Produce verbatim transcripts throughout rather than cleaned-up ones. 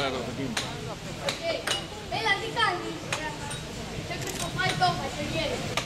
para los equipos. Bella, ti calmi. Cerco il compagno e se viene.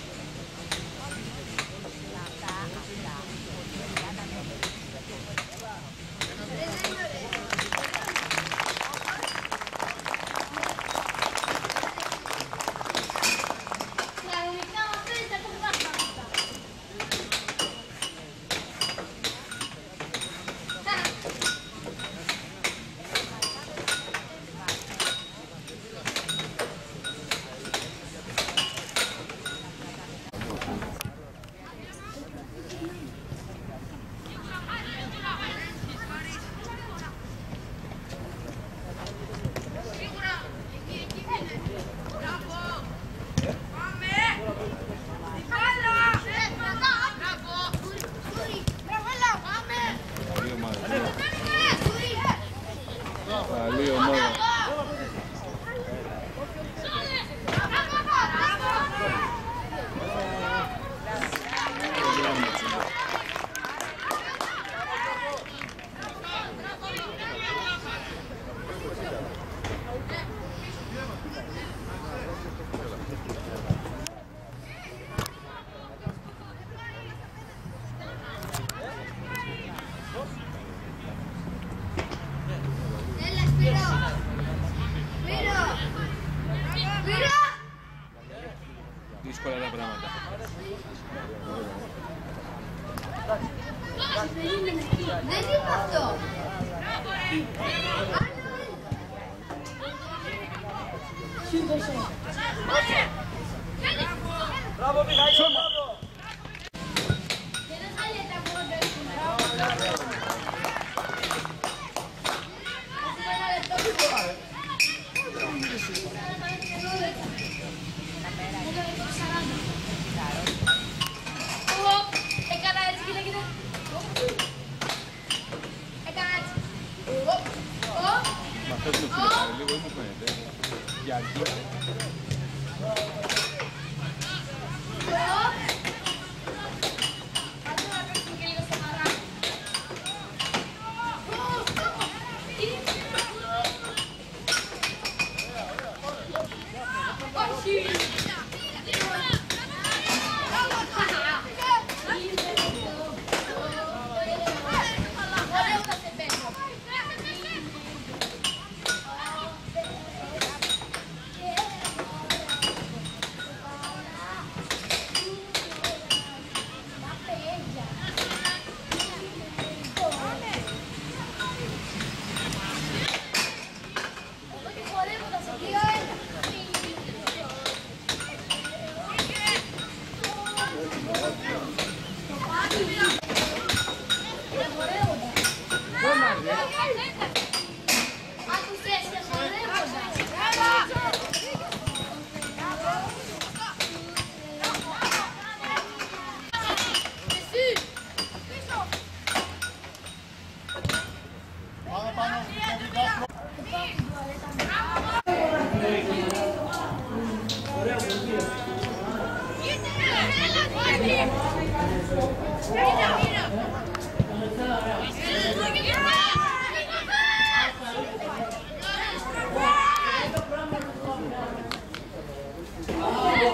No,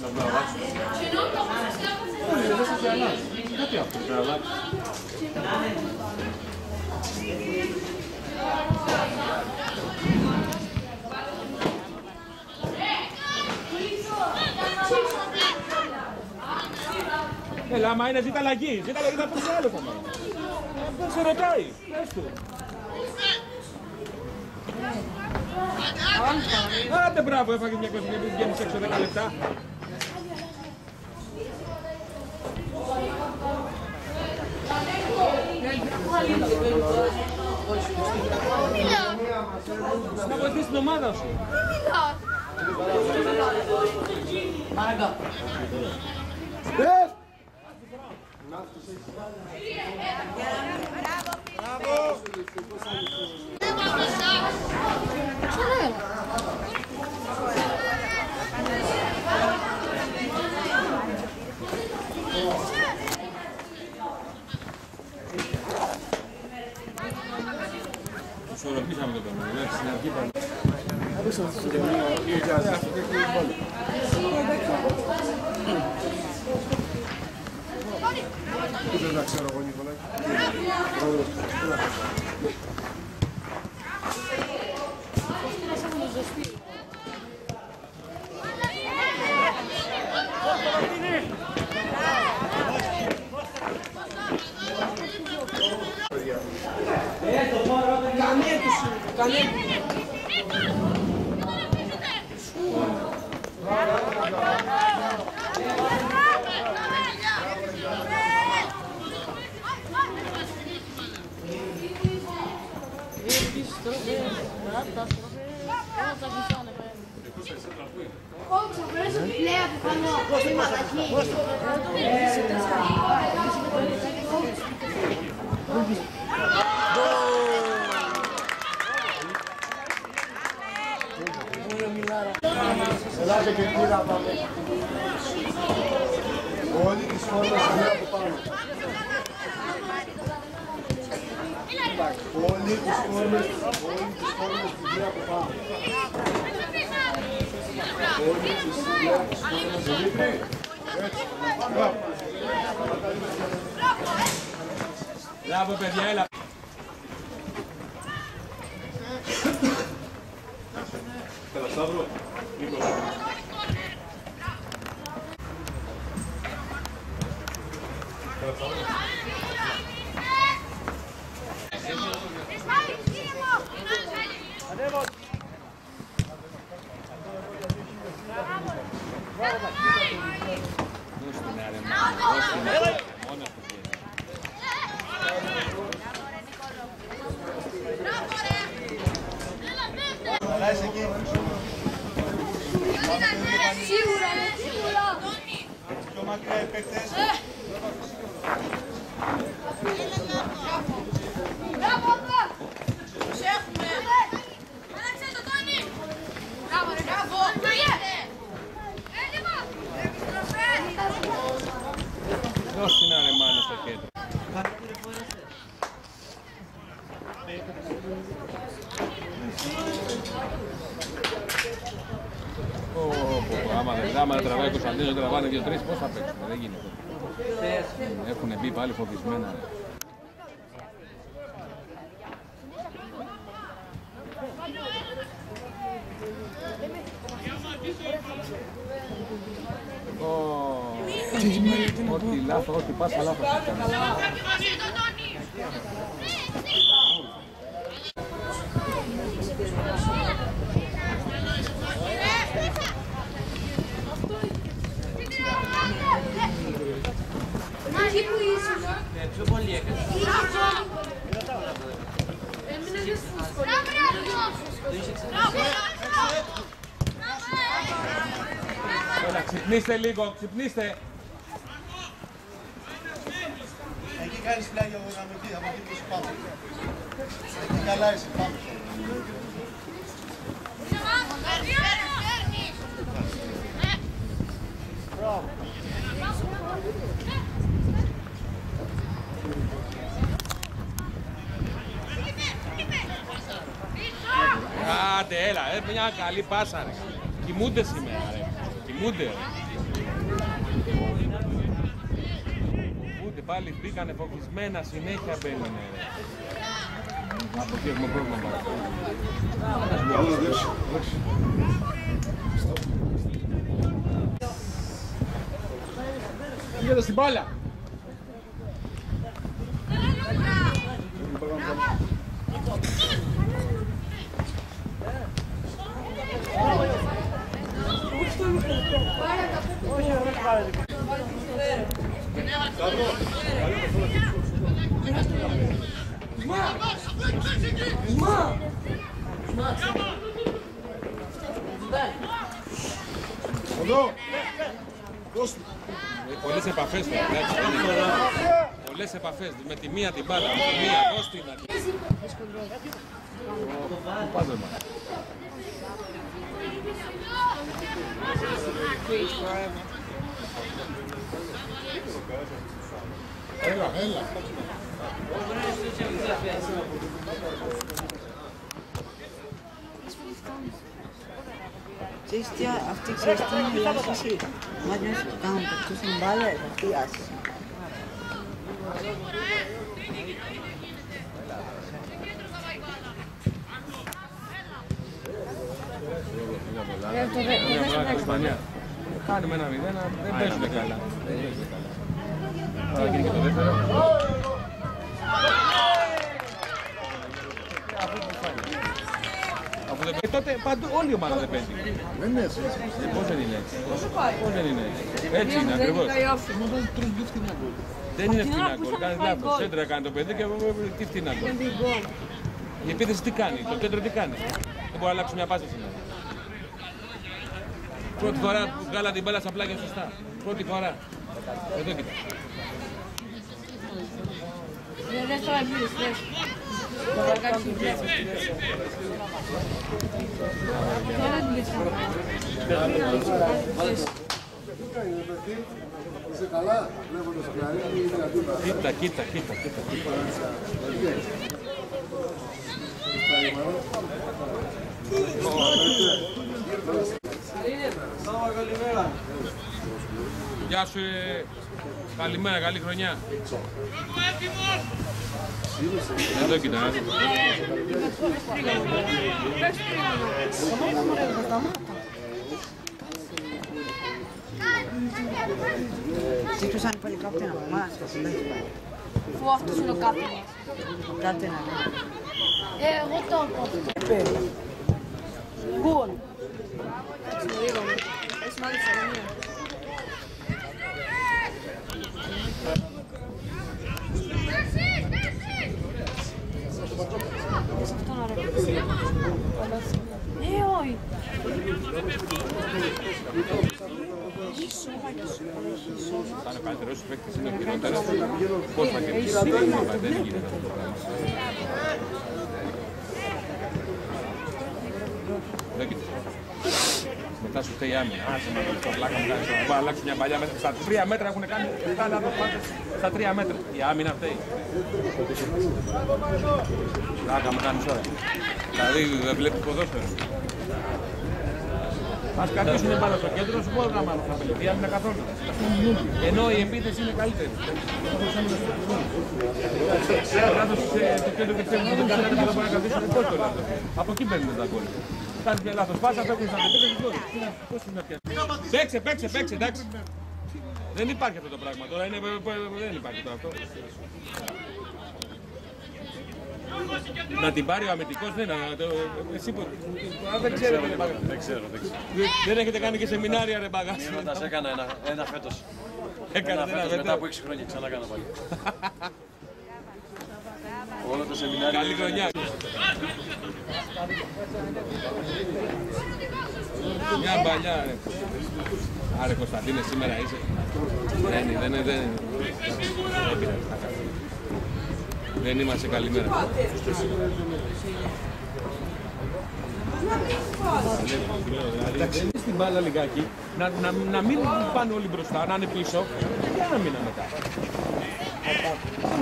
no, no, no. Άμα είναι ζήτα αλλαγή, ζήτα αλλαγή να πεις άλλο κομμάτι. Δεν σε ρωτάει, πες του. Άντε μπράβο, έφαγε μια κοσμή που βγαίνεις έξω δέκα λεπτά. Να βοηθείς την ομάδα σου. Ισορροπήσαμε το πράγμα, δηλαδή στην αρχή πάλι. Δεν τα ξέρω εγώ, Νικολάκη. Ξυπνήστε λίγο, ξυπνήστε! Εκεί κάνεις πλάγια γραμμική, από εκεί που σου πάμε. Εκεί καλά είσαι, πάμε. Άντε, έλα, έπρεπε μια καλή πάσα, ρε. Κοιμούνται σήμερα, ρε. Κοιμούνται, ρε. Πάλι μπήκανε φοβισμένα, συνέχεια μπαίνανε. Από εκεί έχουμε πρόβλημα παρακαλώ. Βγαίνετε στην μπάλα! Uma! Uma! Εδώ! Δώσ' του! Πολλές επαφές τώρα. Πολλές επαφές. Με τη μία την μπάλα. Με τη μία. Δώσ' την. Πάμε μας. Έλα, έλα. Ξέρεις τι, αυτοί ξέρεις τι είναι η διάσταση. Μάτια σου κάνουν το συμβάλλον, αυτή η άση. Κάνουμε ένα μηδέν, δεν παίζουμε καλά. Άρα γίνει και το δεύτερο. Ε, τότε παντού, όλη η ομάδα δεν παίζει. Δεν είναι έτσι. Ε, πώς δεν είναι έτσι. Πώς δεν είναι έτσι. Έτσι είναι ακριβώς. Δεν είναι φτηνά γκολ. Κάνει λάθος. Σέντρα κάνει το παιδί και τι φτηνά γκολ. Η επίθεση τι κάνει, το κέντρο τι κάνει. Δεν μπορεί να αλλάξει μια πάση σήμερα. Πρώτη φορά που βγάλα την μπάλα στα πλάγια σωστά. Πρώτη φορά. Εδώ κοιτά. Δεν θα βγει. Τώρα κάτι βλέπεις. Τώρα τι βλέπεις. Είσαι καλά, βλέποντας πλανήτη. Κοίτα, κοίτα, κοίτα, κοίτα. Γεια σου, καλημέρα, καλή χρονιά. Εδώ κοιτά. Σύντουσαν πάλι κάπτεν από εμάς. Φου, αυτός είναι ο κάπτεν. Κάπτεν. Ε, εγώ το έχω. Κουλ. Έτσι μου λίγο. Έτσι μου άρεσε να μην. Θα είναι ο καλύτερος παίκτης, είναι ο χειρότερος. Πώς θα κερδίσει, δεν γίνεται αυτό το πράγμα. Δεν κοίτας. Μετά σου φταίει η άμυνα. Άσε με το πλάκα μου κάνεις, θα αλλάξουν μια παλιά μέτρα. Στα τρία μέτρα έχουν κάνει, θα είναι αποφάτες. Στα τρία μέτρα. Η άμυνα φταίει. Πλάκα μου κάνεις τώρα. Δηλαδή δεν βλέπεις ποδόσφαιρο. Ας κρατήσουν πάνω στο κέντρο, σου μπορούν να μάθουν να πελευθεί, άμυνα καθόλου. Ενώ η επίθεση είναι καλύτερη. Κράτος στο κέντρο και ξέρουν ότι δεν μπορούν να κρατήσουν πώς το λάθος. Από εκεί παίρνουν τα κόλλη. Κάνει και λάθος πάσα, παίρνουν στα κέντρο και κόλλη. Πώς είναι να πιάσουν. Παίξε, παίξε, παίξε, εντάξει. Δεν υπάρχει αυτό το πράγμα τώρα, δεν υπάρχει αυτό. Να την πάρει ο αμυντικός, ναι, να το... Εσύ που... Δεν ξέρω, δεν ξέρω, δεν ξέρω. Δεν έχετε κάνει και σεμινάρια, ρε μπαγάς. Μηνύοντας έκανα ένα φέτος. Έκανα ένα φέτος μετά από έξι χρόνια, ξανά έκανα πάλι. Όλο το σεμινάριο... Καλή χρονιά. Μια παλιά, ρε. Άρε Κωνσταντίνε, σήμερα είσαι. Δεν είναι, δεν είναι, δεν είναι. Δεν είμαστε καλή μέρα. Ταξίδι στην μπάλα λιγάκι, να, να, να μην πάνε όλοι μπροστά, να είναι πίσω και να μείνουν μετά.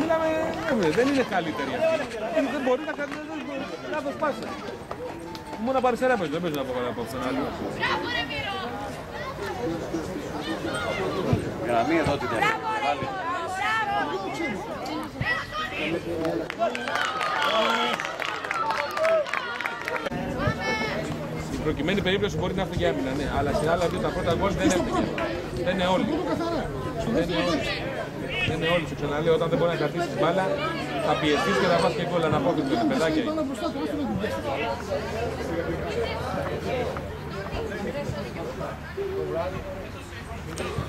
Μιλάμε, δεν είναι καλύτερη αυτή. Δεν μπορεί να κάνει λάθος πάσα. Μόνο από αριστερά παίζει, δεν παίζει να πω καλά απόψε. Γραμμή εδώ την τελευταία. Στην προκειμένη περίπτωση μπορεί να έφταγε άμυνα, ναι, αλλά σε άλλα δύο τα πρώτα γκολ δεν έφταγε. Δεν είναι όλοι. Δεν είναι όλοι. Δεν είναι όλοι. Σου ξαναλέω, όταν δεν μπορεί να κρατήσει την μπάλα, θα πιεστείς και θα πας και γκολ αναπόκριτο με παιδάκια.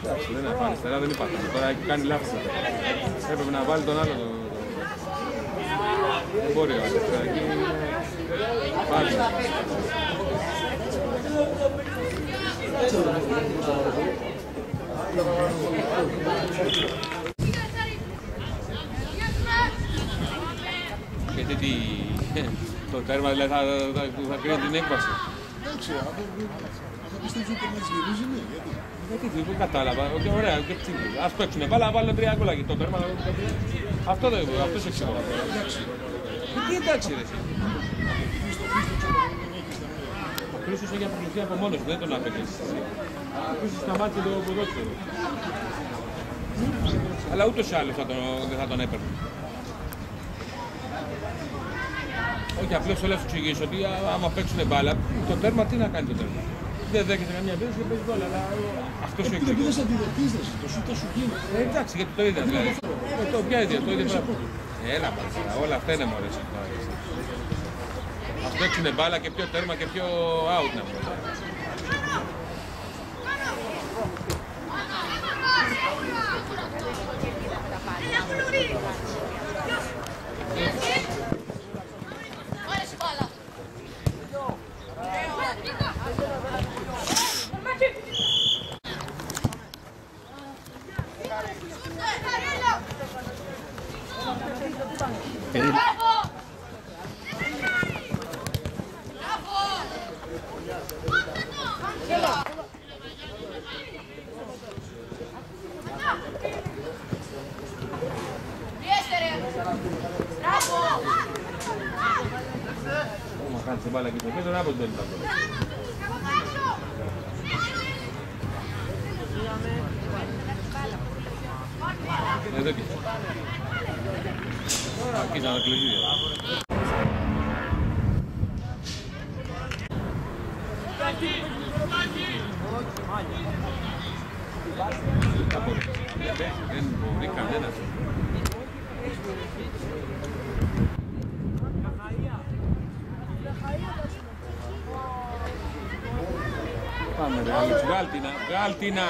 Εντάξει, δεν είναι αριστερά, δεν υπάρχει. Τώρα κάνει λάθος. Έπρεπε να βάλει τον άλλο. δεν μπορεί να αλλάξει. Πάλι. Γιατί τι... το τέρμα δηλαδή θα κρίνει την έκβαση. Δεν ξέρω, θα πιστεύω ότι μας γυρίζει, ναι, γιατί. Γιατί δεν κατάλαβα, ωραία, ας παίξουνε, βάλουν τρία γκολ και το τέρμα. Αυτό δεν είναι, αυτό έχει σημασία. Εντάξει. Τι εντάξει ρε εσύ. Ο Χρήστος έχει απολυθεί από μόνος του, δεν τον αφήνει. Ο Χρήστος σταμάτησε το ποδόσφαιρο. Αλλά ούτως ή άλλως δεν θα τον έπαιρνε. Όχι, απλώς θέλω να σου εξηγήσω ότι άμα παίξουνε μπάλα, το τέρμα τι να κάνει το τέρμα. Δεν δέχεται καμία πίεση και παίζει όλα, αλλά αυτός ο εξηγητής. Επειδή δεν αντιδρακίζεσαι, το σου θα σου γίνει. Εντάξει, γιατί το είδα δηλαδή. Το πια ίδια, το ίδιο πράγμα. Έλα παρακαλώ, όλα αυτά είναι μωρές. Ας παίξουνε μπάλα και πιο τέρμα και πιο out να πούμε. Γάλτινα!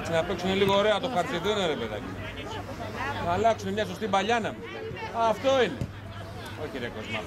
Όχι, να παίξουν λίγο ωραία το χαρτιδίνο ρε παιδάκι. Θα αλλάξουν μια σωστή μπαλιάνα μου. Αυτό είναι. Όχι ρε Κοσμά.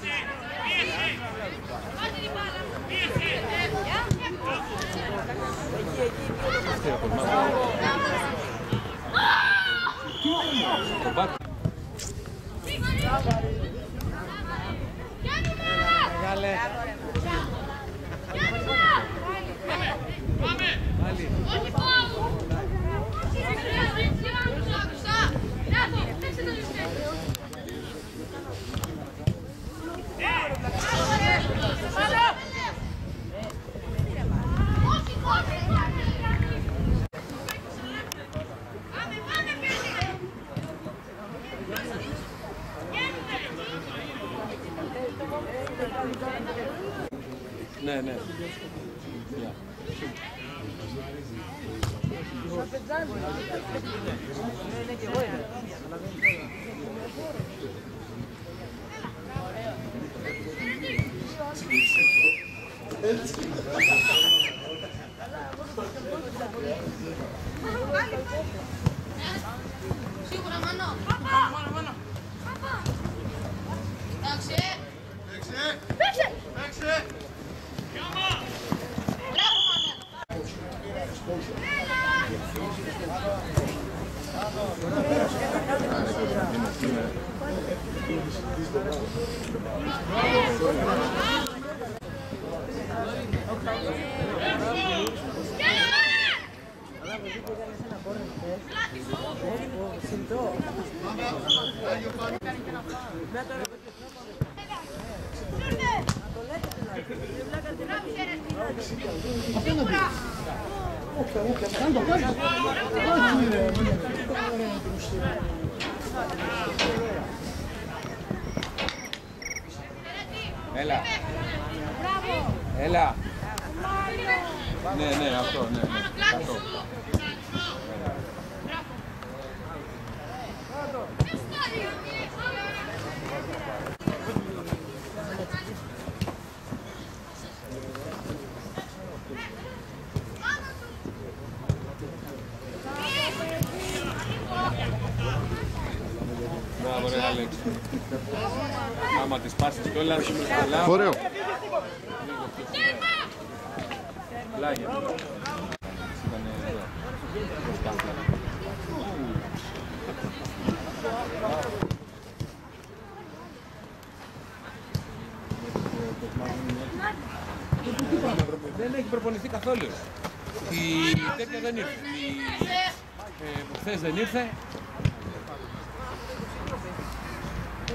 Ναι, ναι. Σίγουρα, Μανώ. Εντάξει. Εντάξει. Εντάξει. Έλα. Έλα. Ναι, ναι, αυτό, ναι, ναι. Αυτό. Μπράβο ρε Άλεξ. Άμα τις πάσεις κιόλας, ωραίο. Πλάγια. Δεν έχει προπονηθεί καθόλου. Η τέτοια δεν ήρθε. Χθες δεν ήρθε.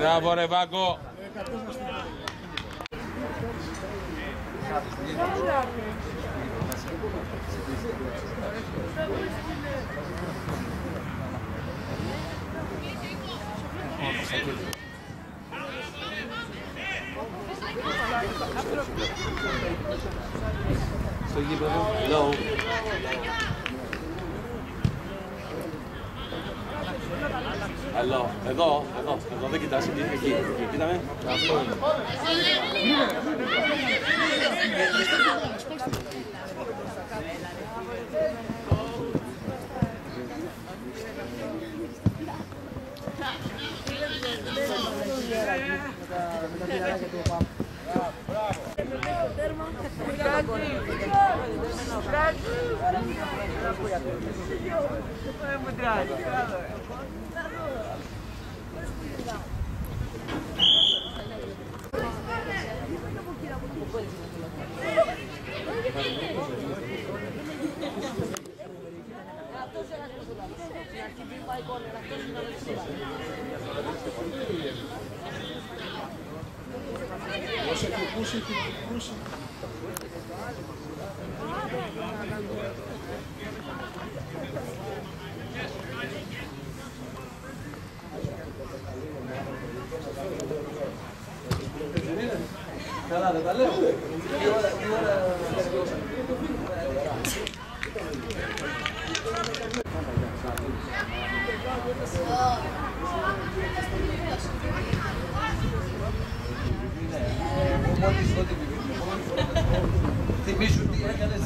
Bravo Revago! Grazie. Pusiti, pusiti, pusiti. Καλά, δεν τα λέω. Θυμήσου τι έκανες.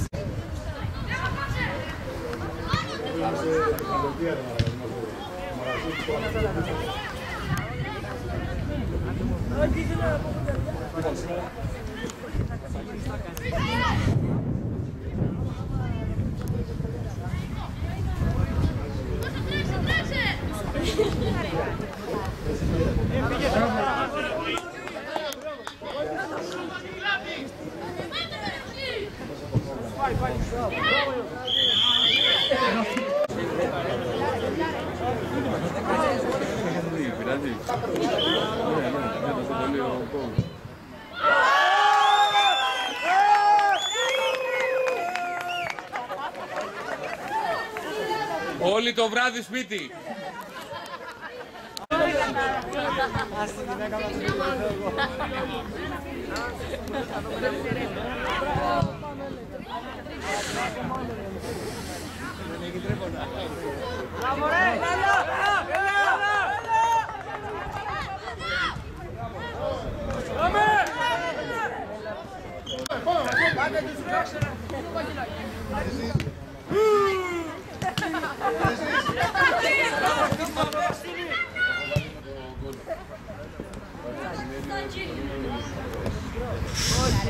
Όλοι το βράδυ σπίτι.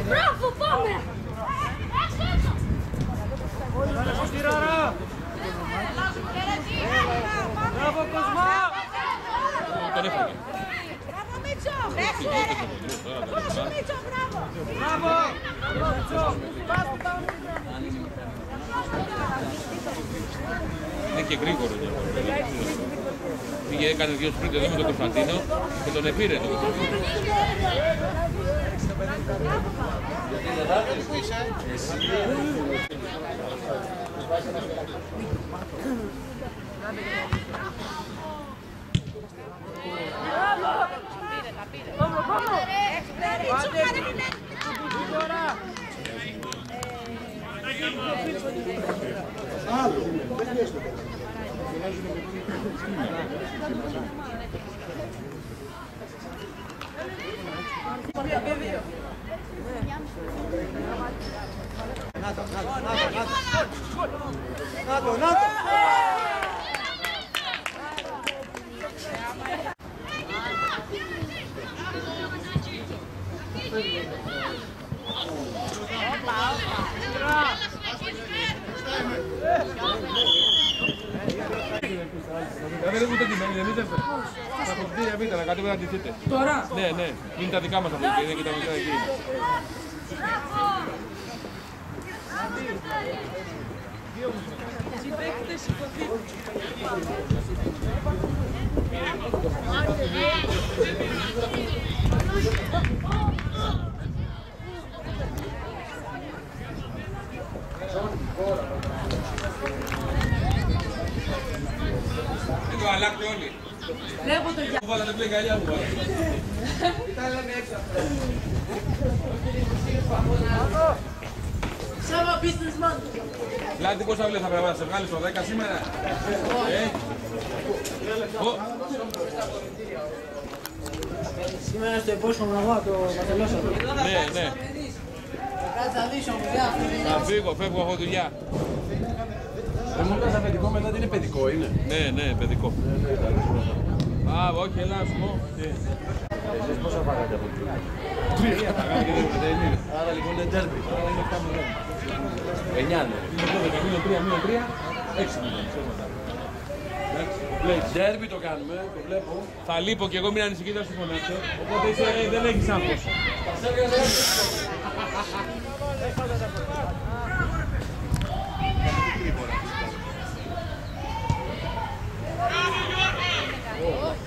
Μπράβο, πάμε! Μπράβο, Κοσμά! Τον έφαγε. Μπράβο, Μίτσο! Μπράβο, Μίτσο, μπράβο! Μπράβο! Είναι και γρήγορο. Πήγε, έκανε δύο σπρίτ εδώ με τον Κωνσταντίνο και τον επήρε τον Κωνσταντίνο. Nato, Nato! Τώρα! Ναι, ναι, είναι τα δικά μας τα παιδιά, είναι και τα παιδιά εκεί. Οι παίκτες σηκωθείτε. Δεν το αλλάξτε όλοι. Βλέπω το γυαλιά. Βάλατε πλέον καλιά μου βάλατε. Τα λέμε έξω αυτό. Σάβα businessman. Λάτι, πόσα βλέπεις θα πρέπει να σε βγάλεις το δέκα σήμερα. Σήμερα στο υπόσχομαι να βγάλω το Βατελόσο. Ναι, ναι. Κάτσε να δεις όμως, θα φύγω, φεύγω, έχω δουλειά. Δεν μου έπαιζα παιδικό μετά, δεν είναι παιδικό, είναι. Ναι, ναι, παιδικό. Α, όχι, έλα, ας πω. Εσείς πόσα πάγατε από τρία. Τρία πάγατε, δεν είναι. Άρα λοιπόν είναι τέρπι, άρα είναι οκτώ μηδέν. εννιά ναι. Είναι τρία, μείον τρία, έξι μηδέν. Τέρπι το κάνουμε, το βλέπω. Θα λείπω και εγώ μην ανησυχείτε να σου φωνάξω. Οπότε δεν έχεις άγχος. Τα σέρια δεν έχεις. Μπράβο, Γιώργο! Μπράβο, Γιώργο!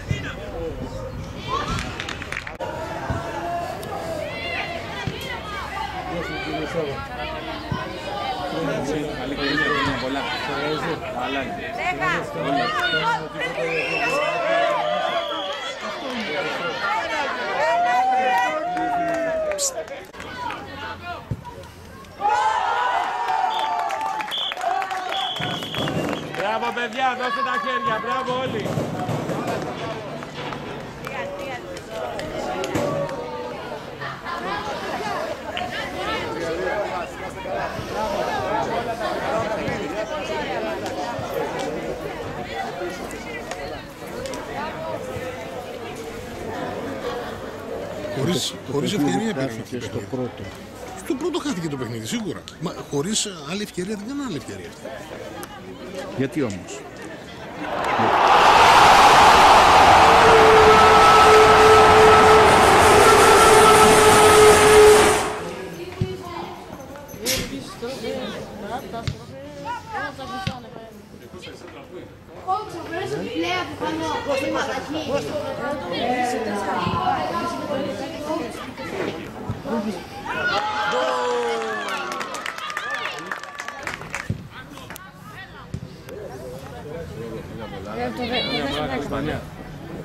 Psst. Μπράβο παιδιά, δώστε τα χέρια, μπράβο όλοι! Χωρίς, χωρίς ευκαιρία πήγε στο πρώτο. Στο πρώτο χάθηκε το παιχνίδι, σίγουρα. Μα χωρίς άλλη ευκαιρία δεν ήταν άλλη ευκαιρία. Γιατί όμως.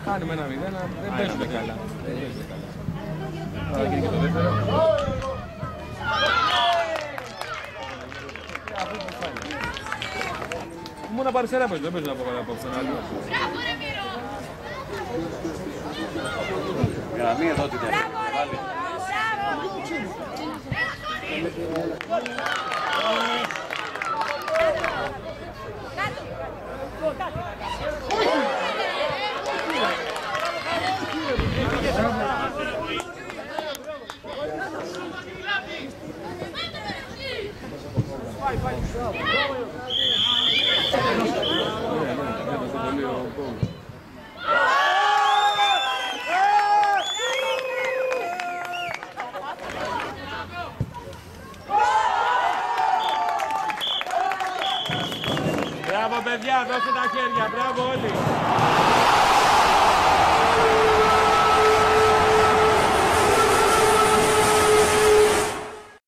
Κάνουμε ένα μηδέν, δεν παίζουμε καλά. Άρα γίνει και το δεύτερο. Μόνο από αριστερά παίζουμε, δεν παίζουμε από καλά από αυτόν άλλο. Γραμμή εδώ την τέτοια. Μπράβο παιδιά, δώστε τα χέρια, μπράβο όλοι!